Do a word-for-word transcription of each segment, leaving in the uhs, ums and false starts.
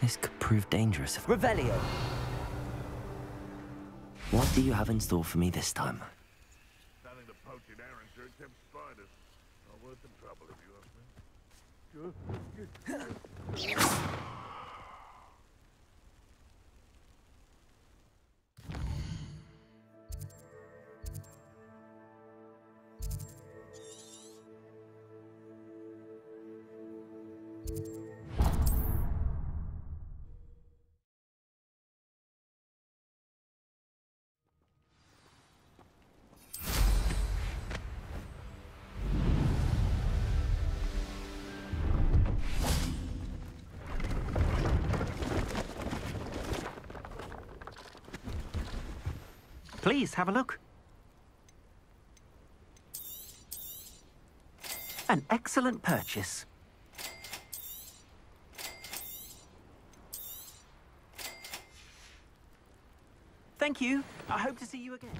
This could prove dangerous if... Revelio! What do you have in store for me this time? Nothing to poach an errand to attempt spiders. Not worth the trouble if you ask me. Sure. Please have a look. An excellent purchase. Thank you. I hope to see you again.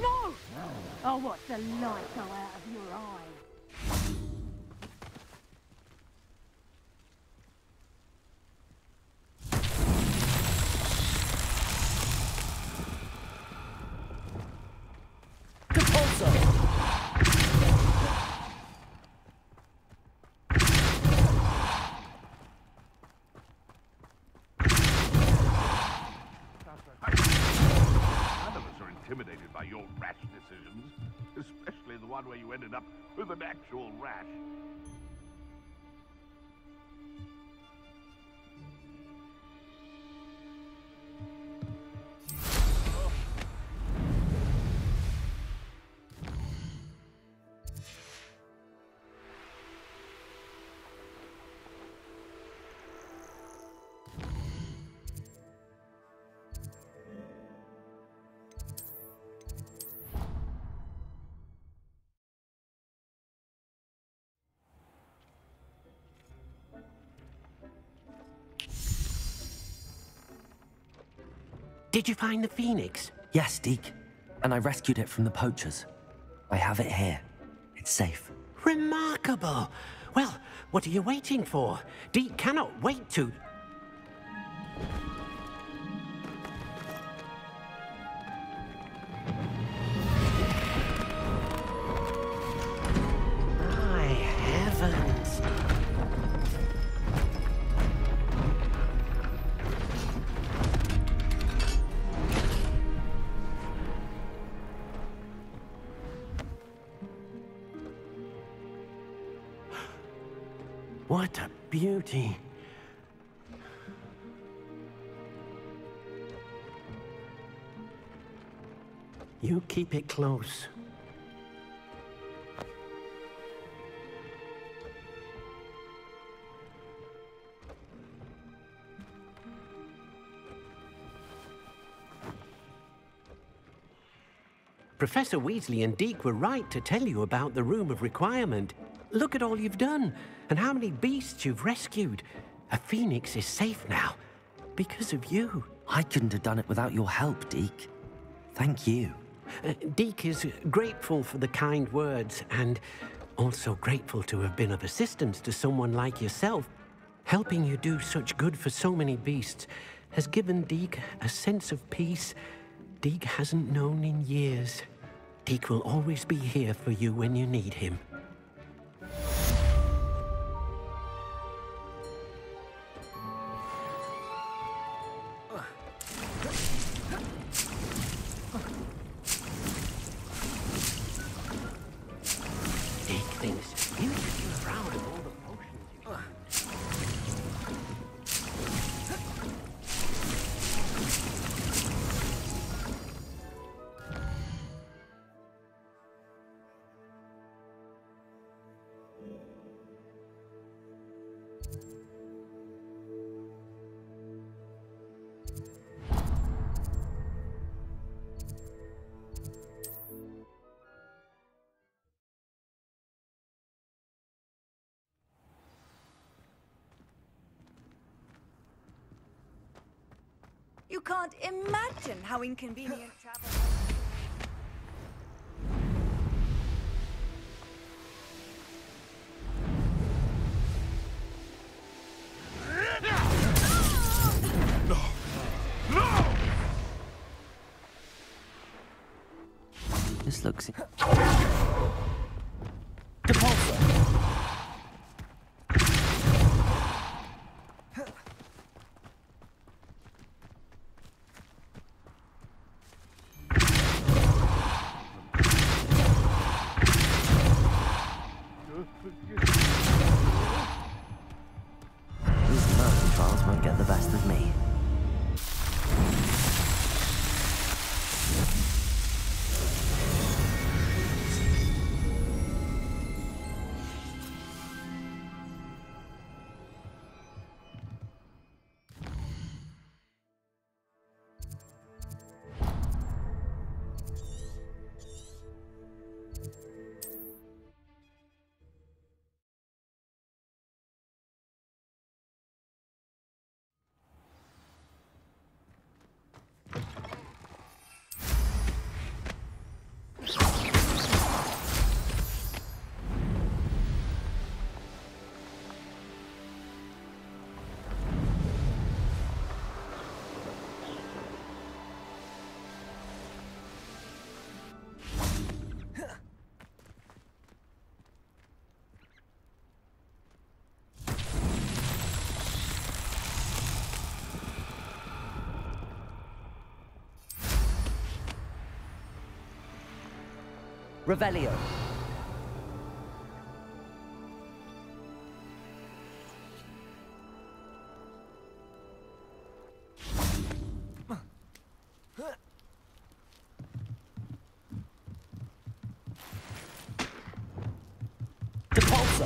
No! Oh, what the light go out of your eye! Where you ended up with an actual rash. Did you find the phoenix? Yes, Deke. And I rescued it from the poachers. I have it here. It's safe. Remarkable! Well, what are you waiting for? Deke cannot wait to... What a beauty! You keep it close. Professor Weasley and Deke were right to tell you about the Room of Requirement. Look at all you've done, and how many beasts you've rescued. A phoenix is safe now, because of you. I couldn't have done it without your help, Deke. Thank you. Uh, Deke is grateful for the kind words, and also grateful to have been of assistance to someone like yourself. Helping you do such good for so many beasts has given Deke a sense of peace Deke hasn't known in years. Deke will always be here for you when you need him. You can't imagine how inconvenient travel... This looks... Revelio. Depulsa.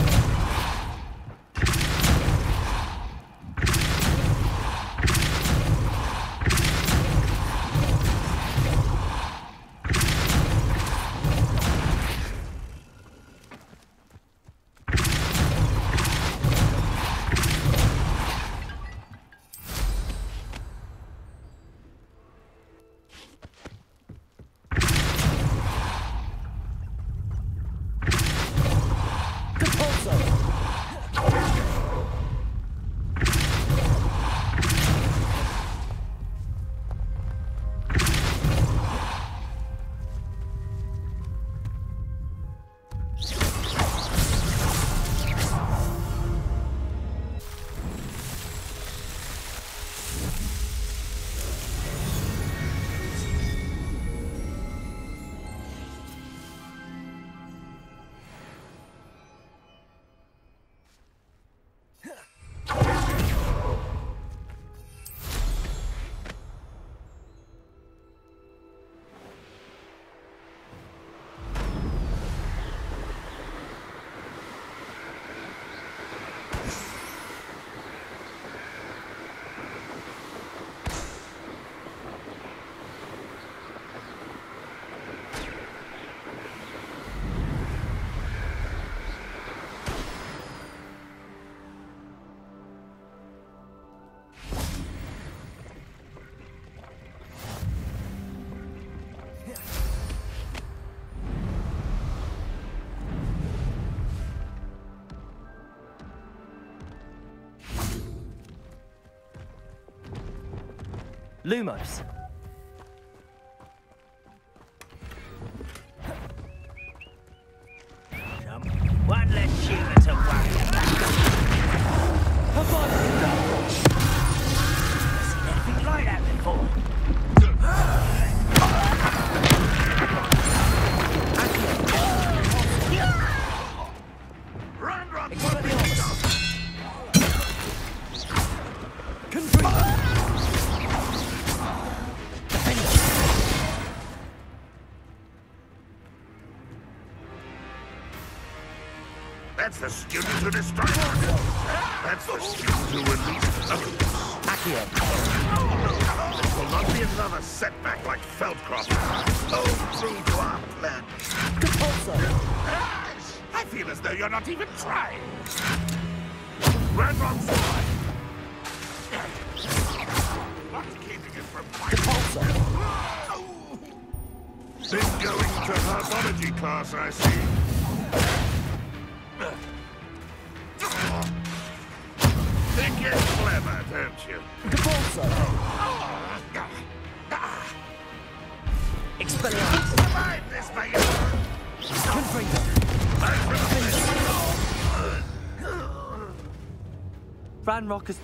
Lumos. One less Sheila to worry about. I've seen anything like that before. Ranrok will be awesome. Confringo. That's the student who destroyed it. That's the student who released us. Akio. This will not be another setback like Feldcroft. Oh, true to our plan. Depulsa. I feel as though you're not even trying. Ranrok's fly. What's keeping it from my Depulsa? Oh. Been going to herbology class, I see. Think you're clever, don't you? Depulsa! Expelliarmus! Survive this, mate! Confringo! Ranrok is...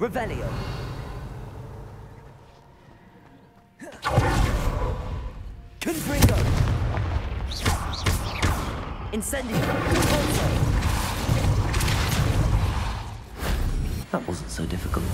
Revelio. Confringo. Incendio. That wasn't so difficult.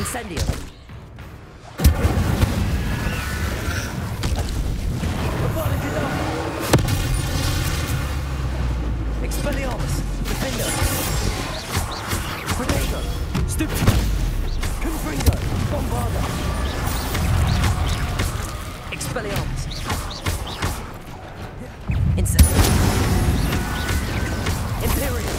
Incendio. Expelliarmus. Defender. Protego. Stupid. Confringo. Bombarda. Expelliarmus. Incendio. Imperial.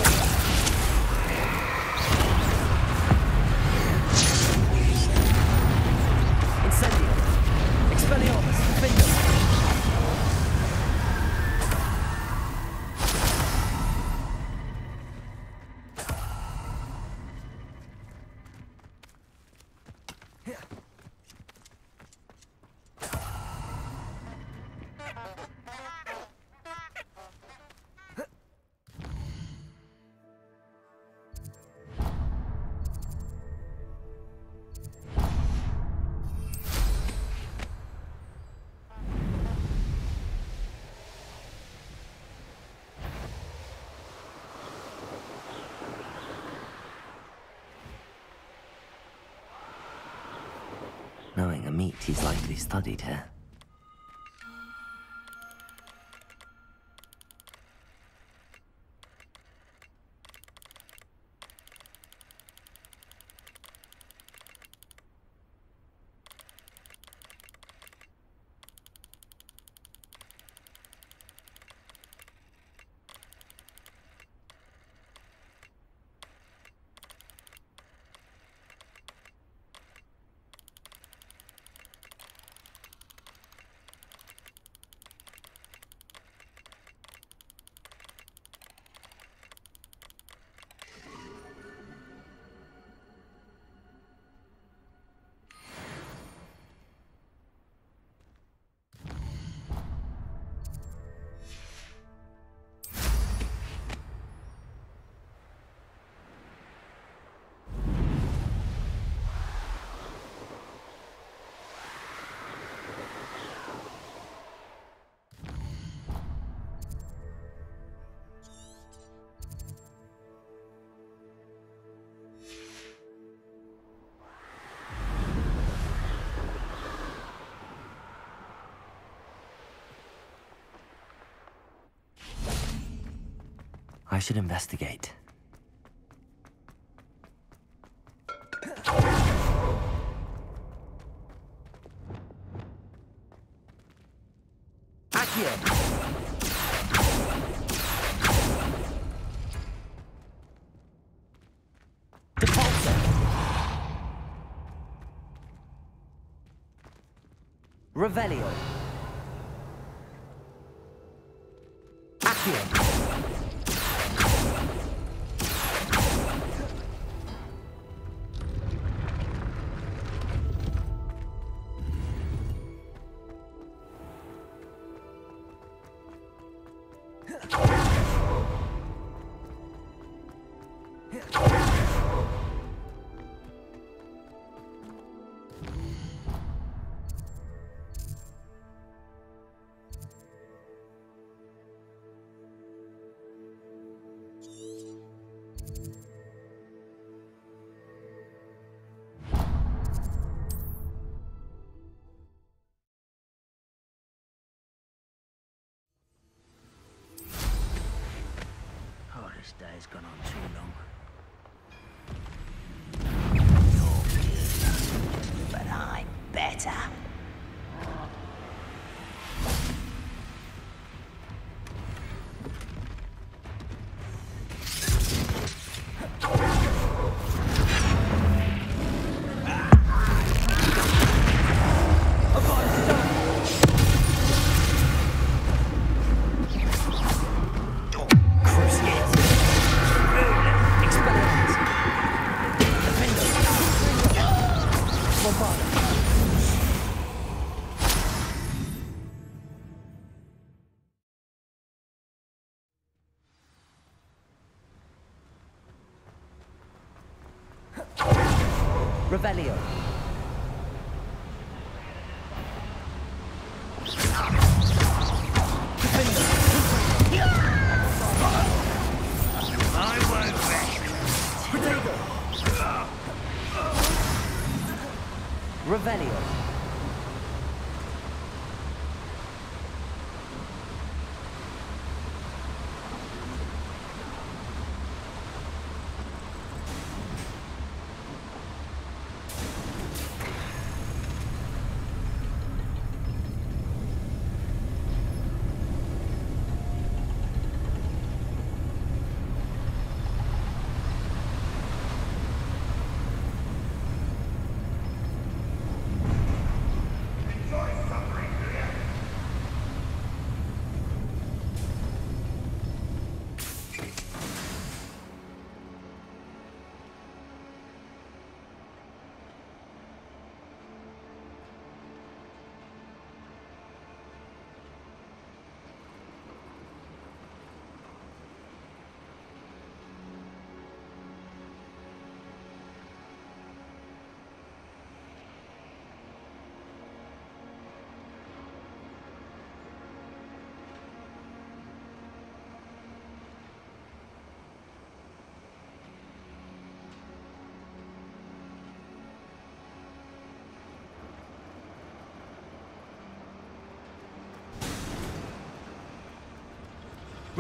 Knowing a meat is likely studied here. should investigate. Revelio. Accio. This day's gone on too long. You're good, but I'm better. Revelio. I won't wait. Revelio.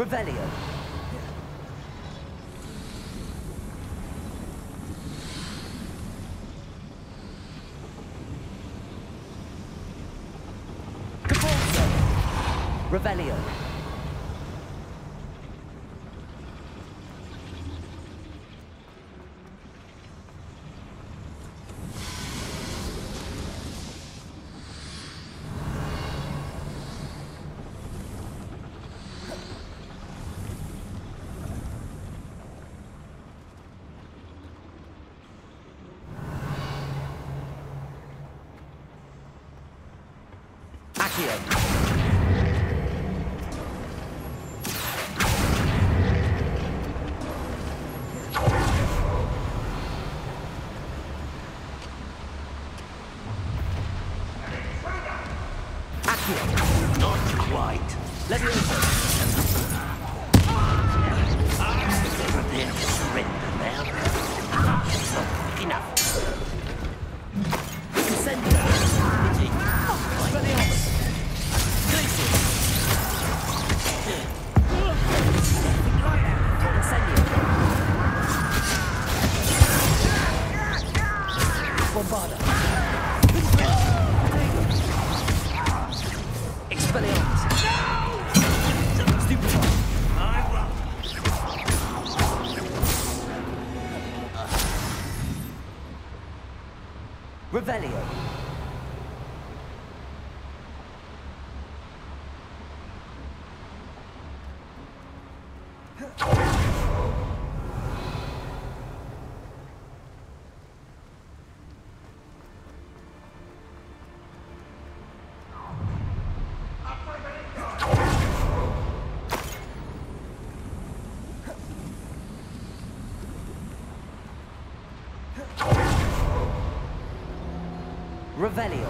Revelio. Depulsa. Revelio. Not quite. Let me in. I'll surrender now. Enough. Incendio. Glacier. Revelio.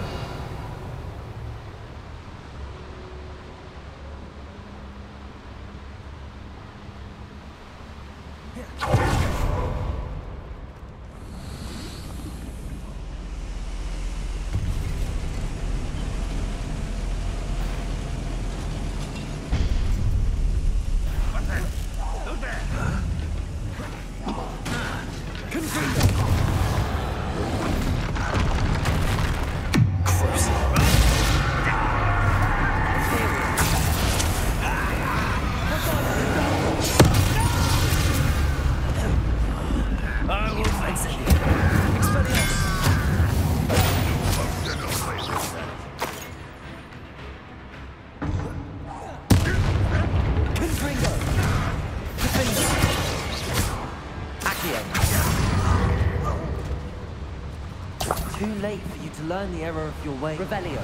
Learn the error of your way. Revelio.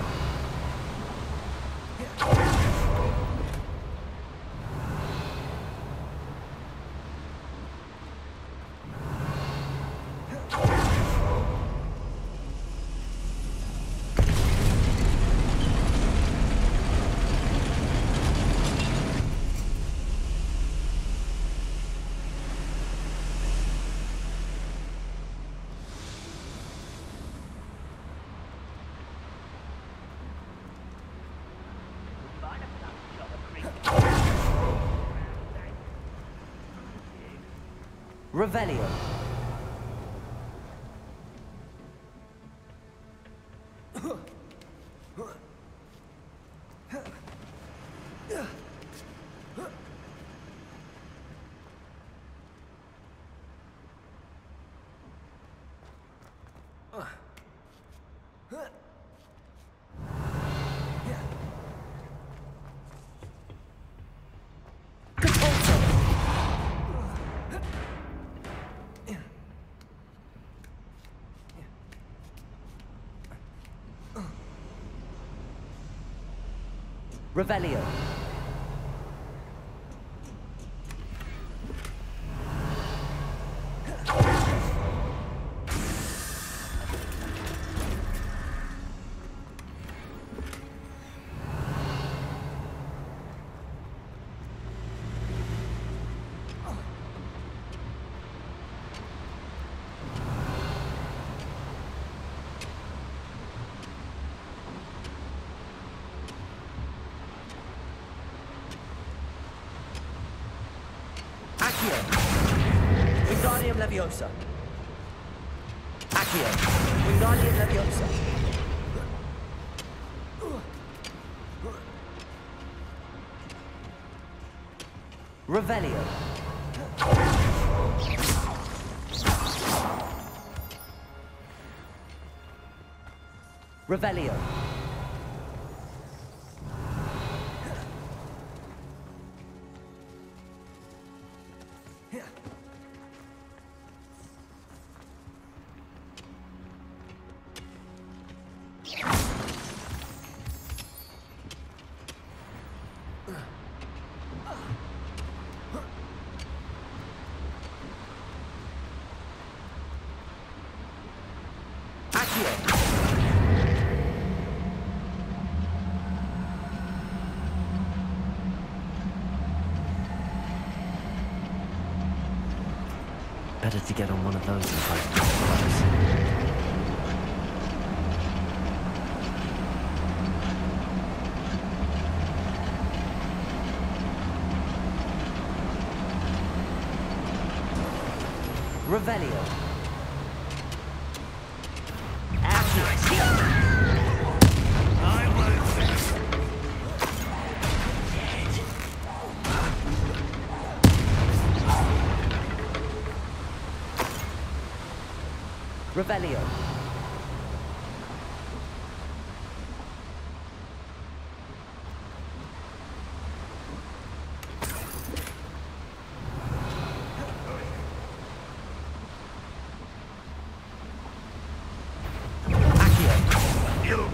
Revelio. Revelio. Akio. Wingardium Leviosa. Akio. Wingardium Leviosa. Revelio. Revelio. Better to get on one of those and fight the flies. Revelio. Accio. Revelio. Defender. Revelio. Defender. Defender. Defender.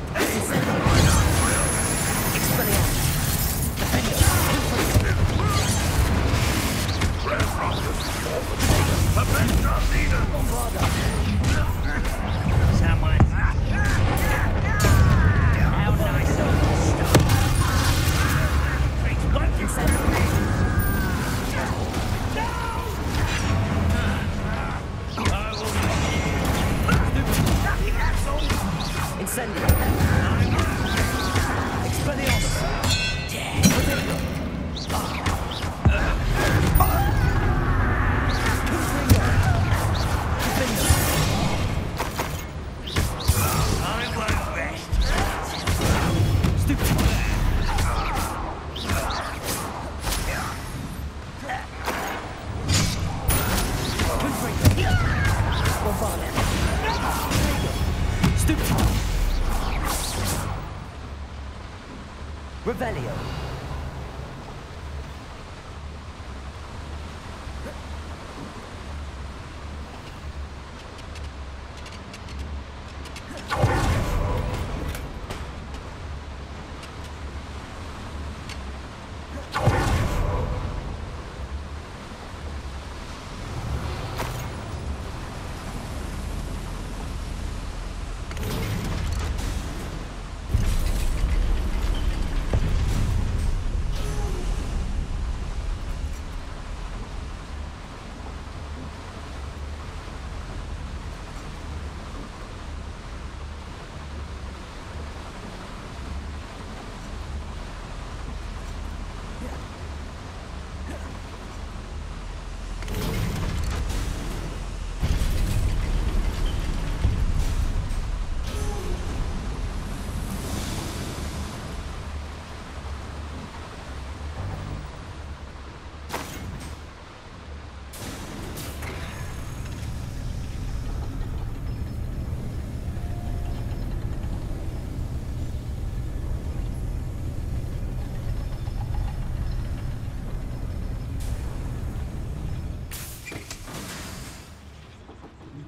Defender. Defender.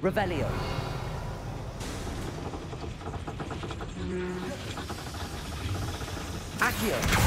Revelio. Revelio. Accio.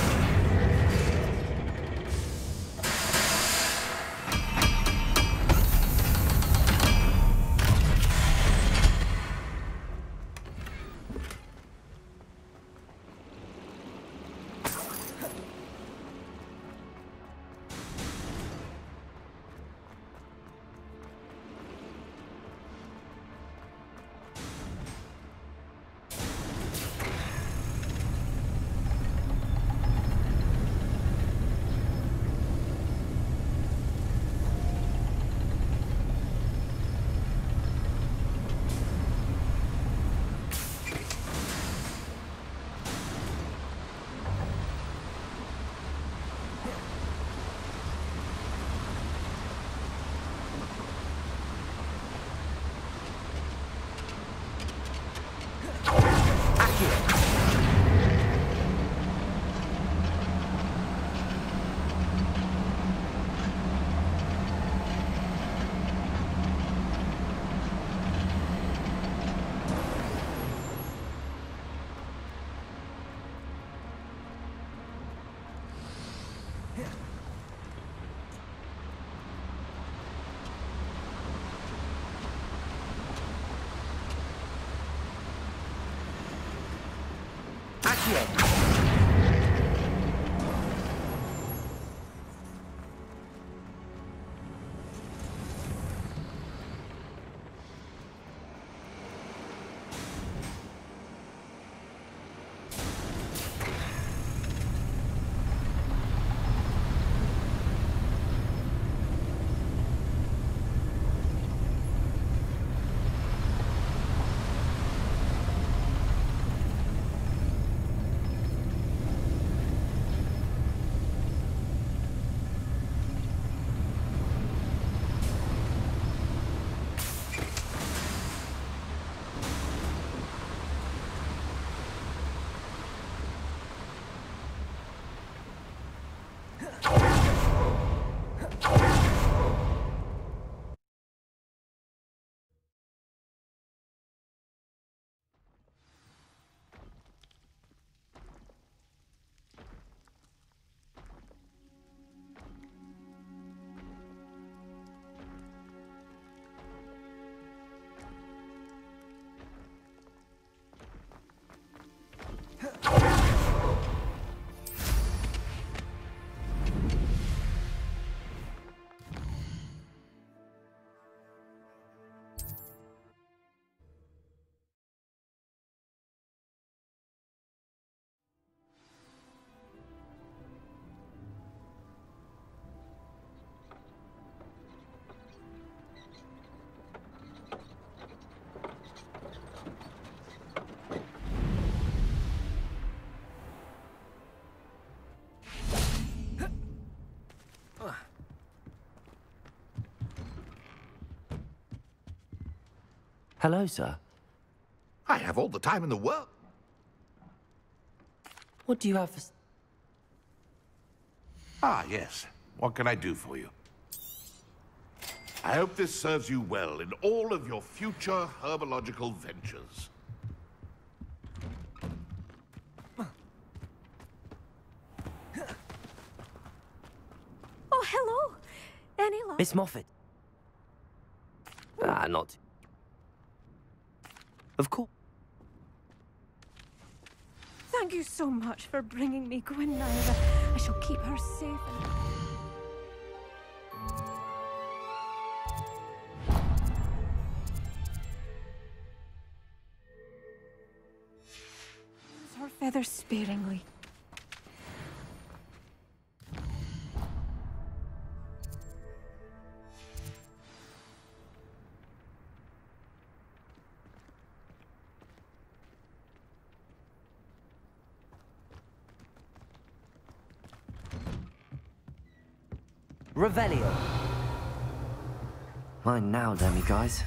Hello, sir. I have all the time in the world. What do you have for... Ah, yes. What can I do for you? I hope this serves you well in all of your future herbological ventures. Oh, hello! Any luck? Miss Moffat. Ah, not... Of course. Thank you so much for bringing me Gwynevere. I shall keep her safe and... use her feathers sparingly. Revelio. Mine now, Demi guys.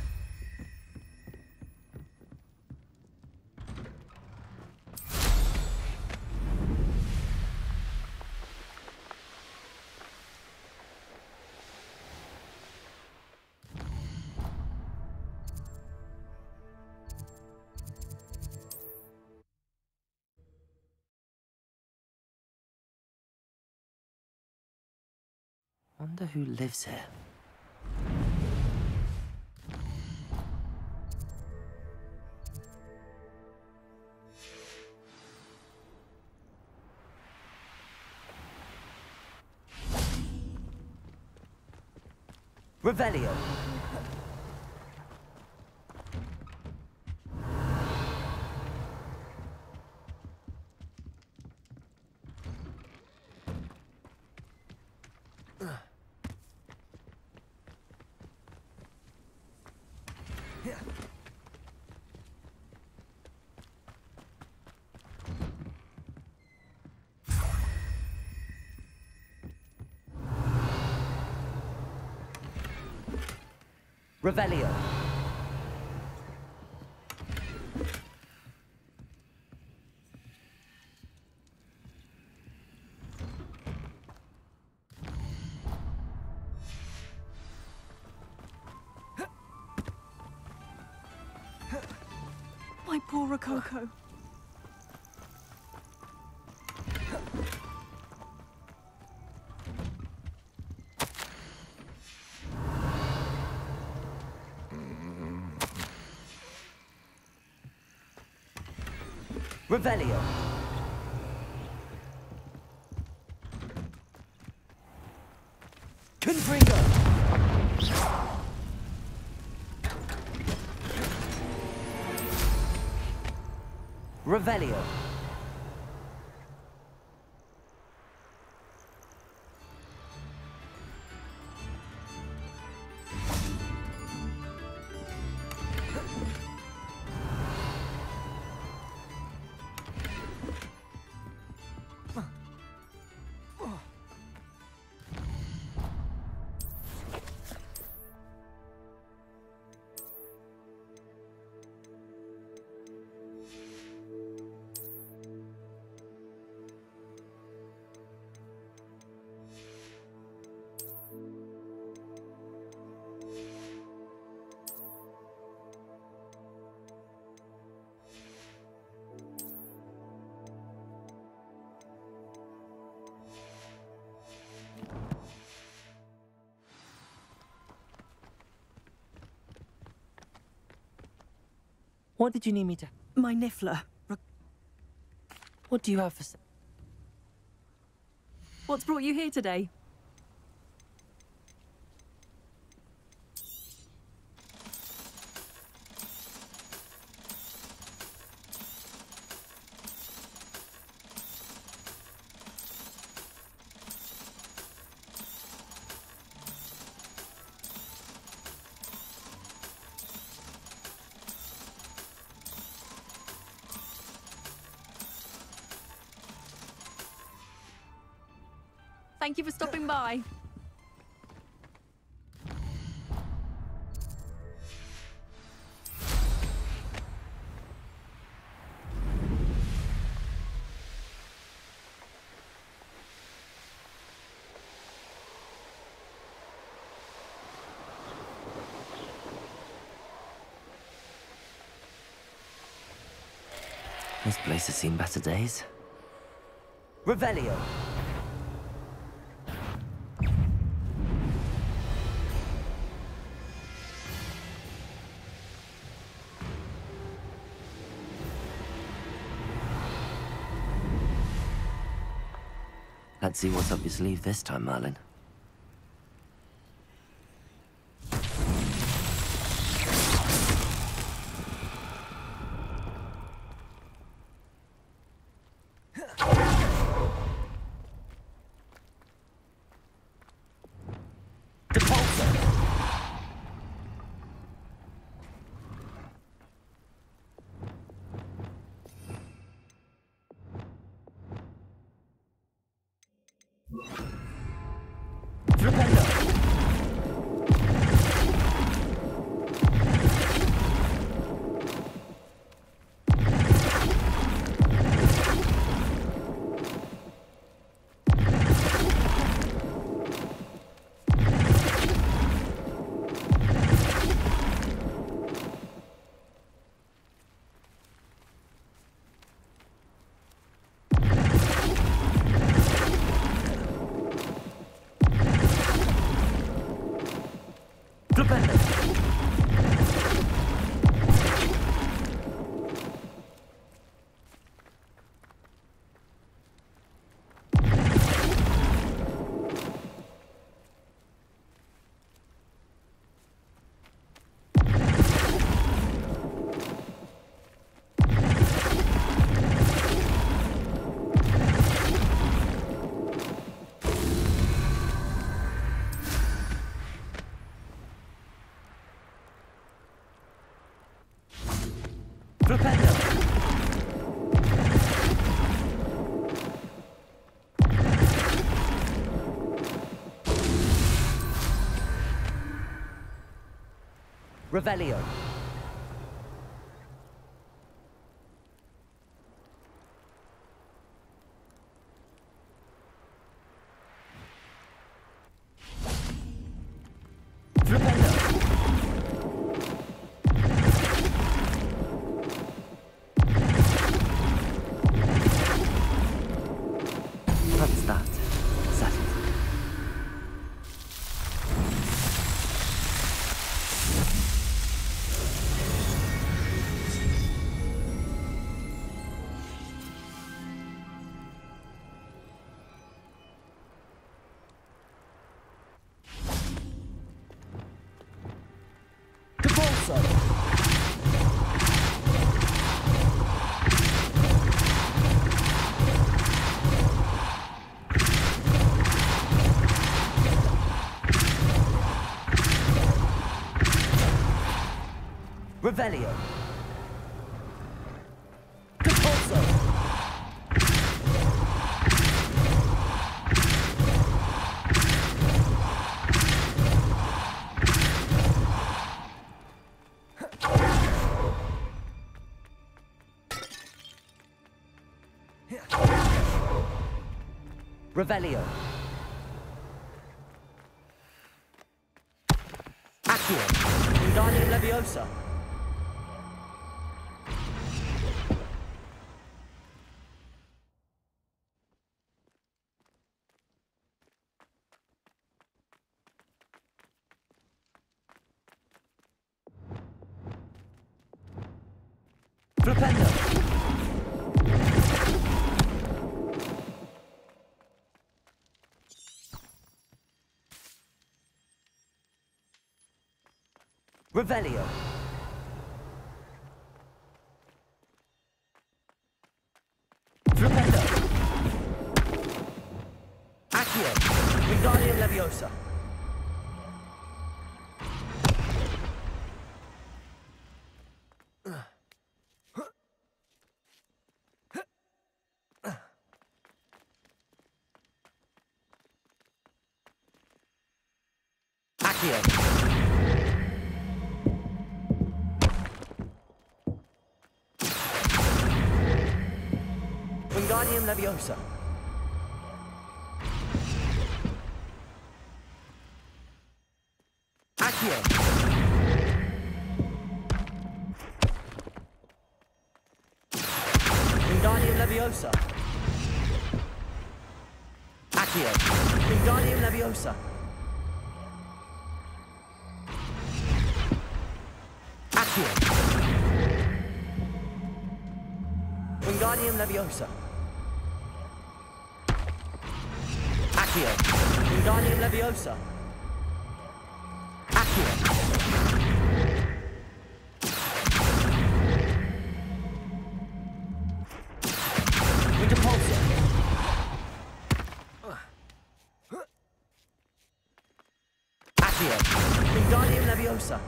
Wonder who lives here. Revelio. Revelio. My poor Rococo. Revelio. Confringo. Revelio. What did you need me to... My Niffler. What do you have for... What's brought you here today? Thank you for stopping by. This place has seen better days. Revelio. Let's see what's up your sleeve this time, Merlin. Revelio. Revelio. Revelio. Accio. Vidalium Leviosa. Revelio. Tremendo. Accio. Wingardium Leviosa. Accio. Wingardium Leviosa. Accio. Wingardium Leviosa. Accio. Wingardium Leviosa. Accio. Wingardium Leviosa. Accio. Wingardium Leviosa. With Depulsa. Akio. Wingardium Leviosa.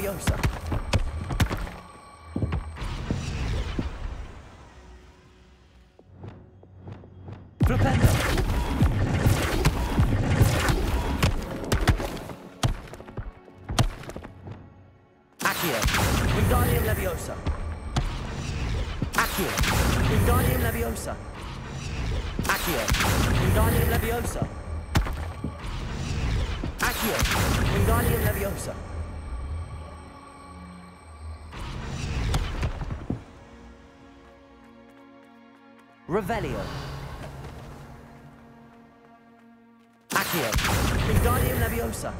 Leviosa. Tremendo. Accio. Wingardium Leviosa. Accio. Wingardium Leviosa. Accio. Wingardium Leviosa. Accio. Wingardium Leviosa. Revelio. Accio. Wingardium Leviosa.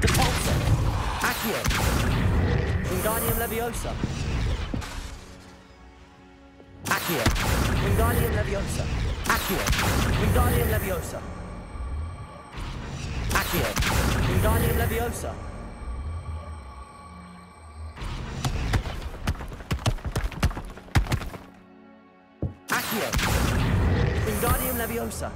Depulsa. Accio. Wingardium Leviosa. Accio. Wingardium Leviosa. Accio. Wingardium Leviosa. Accio. Wingardium Leviosa. Accio. Wingardium Leviosa.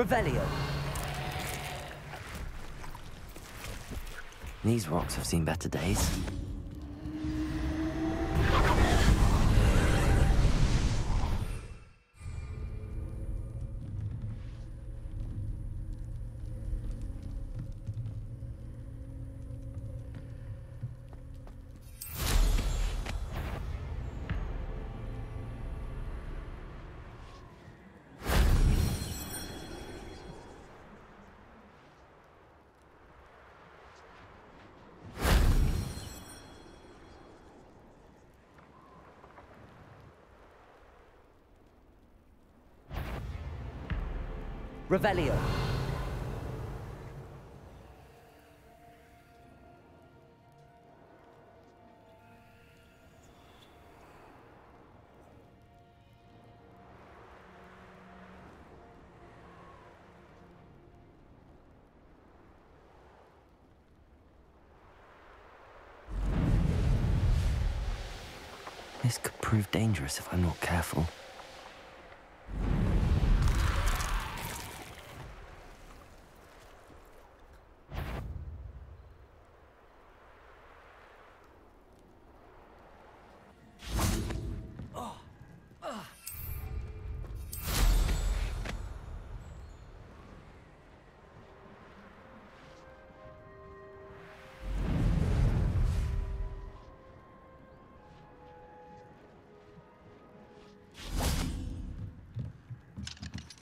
Revelio. These rocks have seen better days. Revelio. This could prove dangerous if I'm not careful.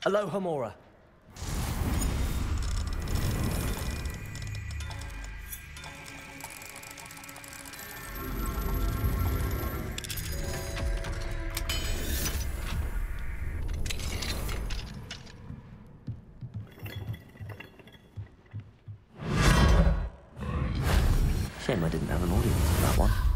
Alohomora. Shame I didn't have an audience for that one.